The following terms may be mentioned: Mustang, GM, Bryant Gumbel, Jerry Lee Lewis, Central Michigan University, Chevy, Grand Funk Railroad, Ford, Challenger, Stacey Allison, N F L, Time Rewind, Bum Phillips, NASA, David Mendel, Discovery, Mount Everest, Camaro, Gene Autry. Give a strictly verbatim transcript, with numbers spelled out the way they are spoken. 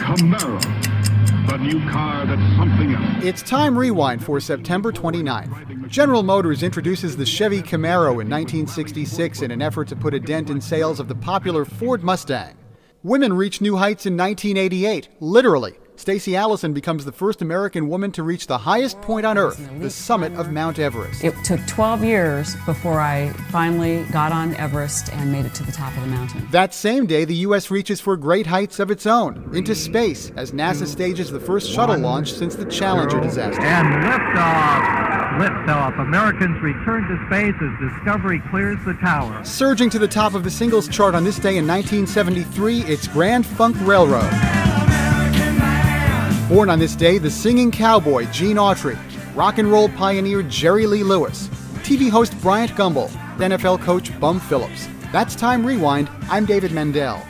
Camaro, the new car that's something else. It's Time Rewind for September twenty-ninth. General Motors introduces the Chevy Camaro in nineteen sixty-six in an effort to put a dent in sales of the popular Ford Mustang. Women reach new heights in nineteen eighty-eight, literally. Stacey Allison becomes the first American woman to reach the highest point on Earth, the summit of Mount Everest. It took twelve years before I finally got on Everest and made it to the top of the mountain. That same day, the U S reaches for great heights of its own, into space, as NASA stages the first shuttle launch since the Challenger disaster. And liftoff! Liftoff! Americans return to space as Discovery clears the tower. Surging to the top of the singles chart on this day in nineteen seventy-three, it's Grand Funk Railroad. Born on this day, the singing cowboy Gene Autry, rock and roll pioneer Jerry Lee Lewis, T V host Bryant Gumbel, N F L coach Bum Phillips. That's Time Rewind. I'm David Mendel.